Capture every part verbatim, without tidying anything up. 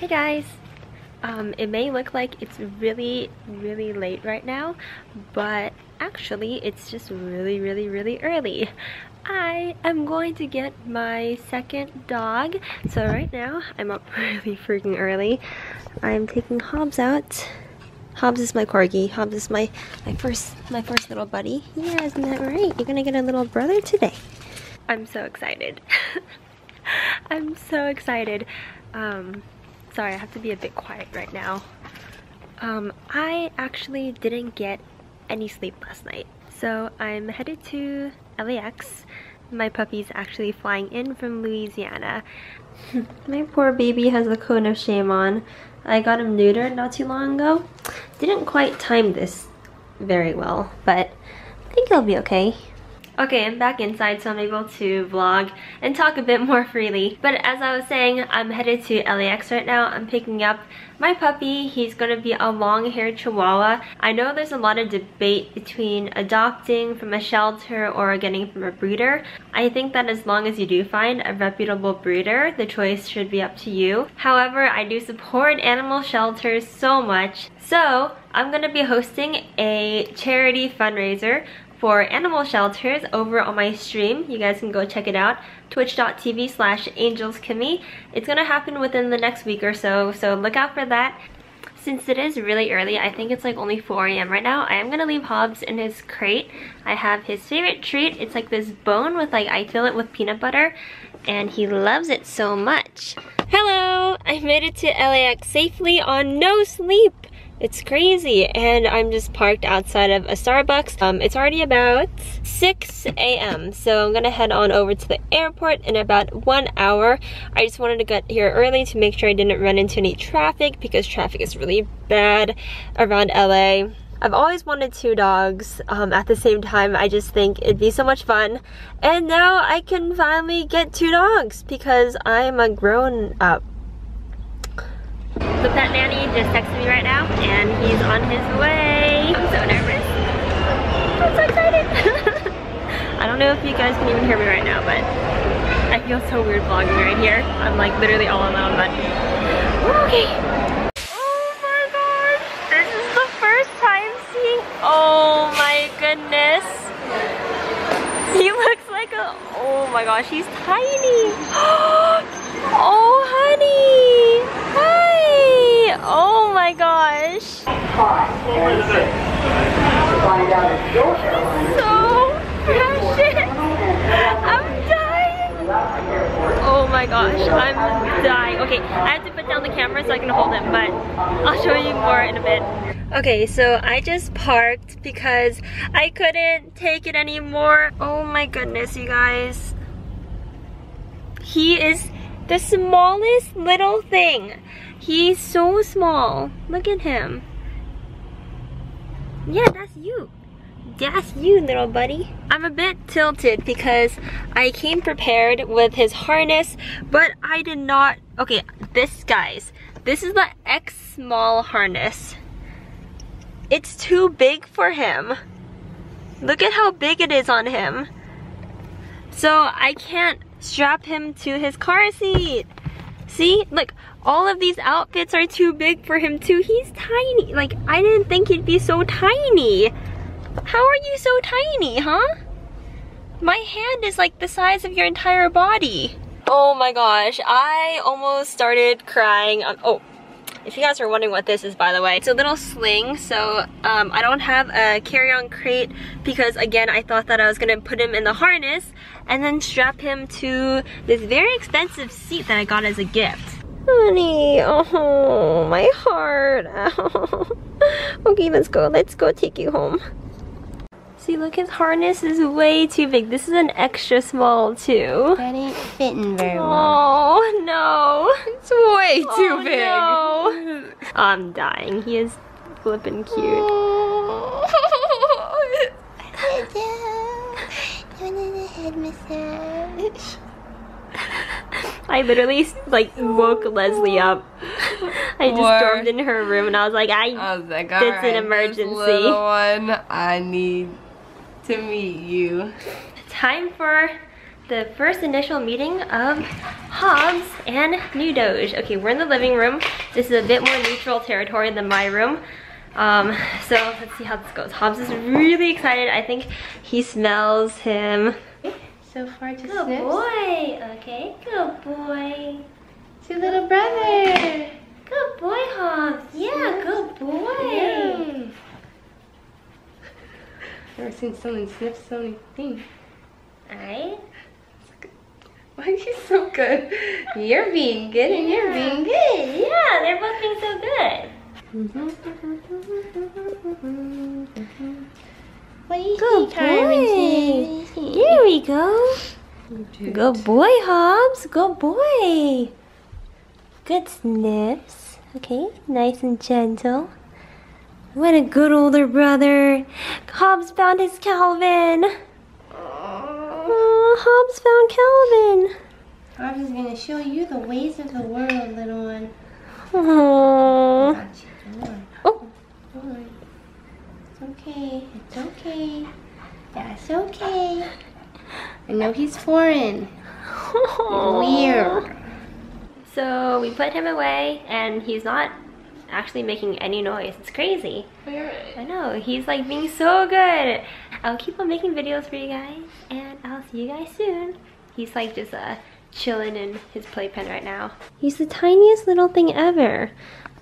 Hey guys! Um, it may look like it's really, really late right now, but actually it's just really, really, really early. I am going to get my second dog. So right now, I'm up really freaking early. I'm taking Hobbes out. Hobbes is my corgi. Hobbes is my, my, first, my first little buddy. Yeah, isn't that right? You're gonna get a little brother today. I'm so excited. I'm so excited. Um, sorry, I have to be a bit quiet right now. Um, I actually didn't get any sleep last night. So I'm headed to L A X. My puppy's actually flying in from Louisiana. My poor baby has the cone of shame on. I got him neutered not too long ago. Didn't quite time this very well, but I think he'll be okay. Okay, I'm back inside, so I'm able to vlog and talk a bit more freely. But as I was saying, I'm headed to L A X right now. I'm picking up my puppy. He's going to be a long-haired Chihuahua. I know there's a lot of debate between adopting from a shelter or getting from a breeder. I think that as long as you do find a reputable breeder, the choice should be up to you. However, I do support animal shelters so much. So, I'm going to be hosting a charity fundraiser for animal shelters over on my stream. You guys can go check it out, twitch dot t v slash angelskimi. It's gonna happen within the next week or so, so look out for that. Since it is really early, I think it's like only four A M right now, I am gonna leave Hobbes in his crate. I have his favorite treat. It's like this bone with like, I fill it with peanut butter, and he loves it so much. Hello, I made it to L A X safely on no sleep. It's crazy, and I'm just parked outside of a Starbucks. Um, it's already about six A M, so I'm gonna head on over to the airport in about one hour. I just wanted to get here early to make sure I didn't run into any traffic because traffic is really bad around L A. I've always wanted two dogs um, at the same time. I just think it'd be so much fun. And now I can finally get two dogs because I'm a grown-up. Look, that nanny just texted me right now, and he's on his way. I'm so nervous. I'm so excited. I don't know if you guys can even hear me right now, but I feel so weird vlogging right here. I'm like literally all alone, but we're okay. Oh my gosh, this is the first time seeing, oh my goodness. He looks like a, oh my gosh, he's tiny. Oh honey, hi. Oh my gosh. So precious. I'm dying. Oh my gosh, I'm dying. Okay, I have to put down the camera so I can hold him, but I'll show you more in a bit. Okay, so I just parked because I couldn't take it anymore. Oh my goodness, you guys. He is the smallest little thing. He's so small. Look at him. Yeah, that's you. That's you, little buddy. I'm a bit tilted because I came prepared with his harness, but I did not. Okay, this, guys. This is the X small harness. It's too big for him. Look at how big it is on him. So I can't strap him to his car seat. See, look, all of these outfits are too big for him too. He's tiny. Like, I didn't think he'd be so tiny. How are you so tiny, huh? My hand is like the size of your entire body. Oh my gosh, I almost started crying. Um, oh, if you guys are wondering what this is, by the way, it's a little sling. So um, I don't have a carry-on crate because, again, I thought that I was gonna put him in the harness and then strap him to this very expensive seat that I got as a gift. Honey, oh, my heart. Oh. Okay, let's go. Let's go take you home. See, look, his harness is way too big. This is an extra small, too. That ain't fitting very well. Oh, no. It's way too oh, big. No. I'm dying. He is flippin' cute. Oh. You wanted a head massage? I literally like woke Leslie up. I just or, stormed in her room and I was like, I, I was like, it's right, an emergency. This little one, I need to meet you. Time for the first initial meeting of Hobbes and New Doge. Okay, we're in the living room. This is a bit more neutral territory than my room. Um, so let's see how this goes. Hobbes is really excited. I think he smells him. So far, just good sniffs. Boy. Okay, good boy. It's your little brother. Good boy, Hobbes. Yeah, sniffs. Good boy. Yeah. Never seen someone sniff so many things. I. Why are you so good? You're being good, yeah. And you're being good. Yeah, they're both being so good. What do you good think, boy. Here we go. Good boy, Hobbes. Good boy. Good sniffs. Okay, nice and gentle. What a good older brother. Hobbes found his Calvin. Oh, Hobbes found Calvin. Hobbes is going to show you the ways of the world, little one. Aww. Oh. It's okay. It's okay. That's okay. I know he's foreign. Weird. So we put him away, and he's not actually making any noise. It's crazy. I know. He's like being so good. I'll keep on making videos for you guys, and I'll see you guys soon. He's like just uh, chilling in his playpen right now. He's the tiniest little thing ever.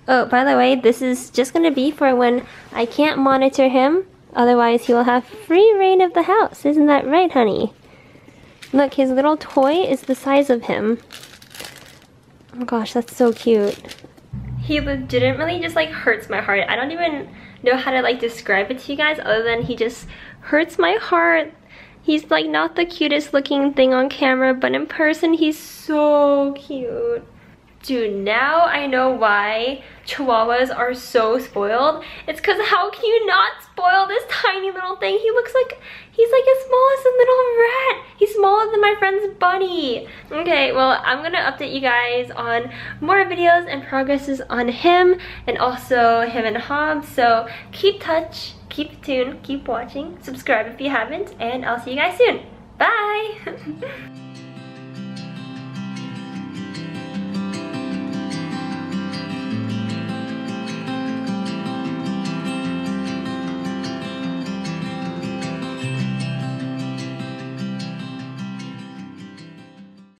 Oh, by the way, this is just gonna be for when I can't monitor him. Otherwise, he will have free reign of the house. Isn't that right, honey? Look, his little toy is the size of him. Oh gosh, that's so cute. He legitimately just like hurts my heart. I don't even know how to like describe it to you guys other than he just hurts my heart. He's like not the cutest looking thing on camera, but in person he's so cute. Dude, now I know why Chihuahuas are so spoiled. It's because how can you not spoil this tiny little thing? He looks like he's like as small as a little rat. He's smaller than my friend's bunny. Okay, well, I'm gonna update you guys on more videos and progresses on him and also him and Hobbes. So keep touch, keep tuned, keep watching, subscribe if you haven't, and I'll see you guys soon. Bye!